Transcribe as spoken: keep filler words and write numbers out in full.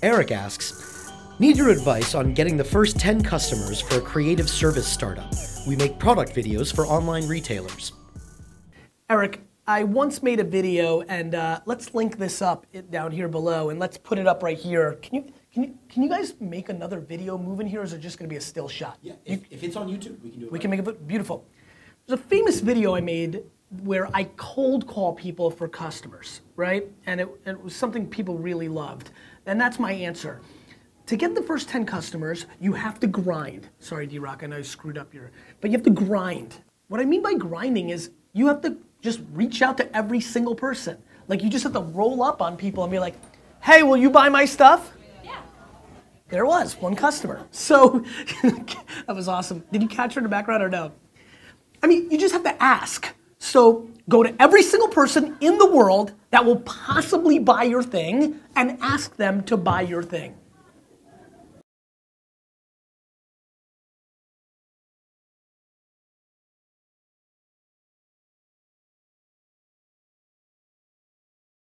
Eric asks, need your advice on getting the first ten customers for a creative service startup. We make product videos for online retailers. Eric, I once made a video, and uh, let's link this up it, down here below, and let's put it up right here. Can you can you can you guys make another video move in here, or is it just going to be a still shot? Yeah, if, you, if it's on YouTube, we can do it. We right. can make it beautiful. There's a famous video I made where I cold call people for customers, right? And it, it was something people really loved, and that's my answer. To get the first ten customers, you have to grind. Sorry, D-Rock, I know I screwed up your, but you have to grind. What I mean by grinding is you have to just reach out to every single person. Like, you just have to roll up on people and be like, hey, will you buy my stuff? Yeah. There was one customer. So, that was awesome. Did you catch her in the background or no? I mean, you just have to ask. So, go to every single person in the world that will possibly buy your thing and ask them to buy your thing.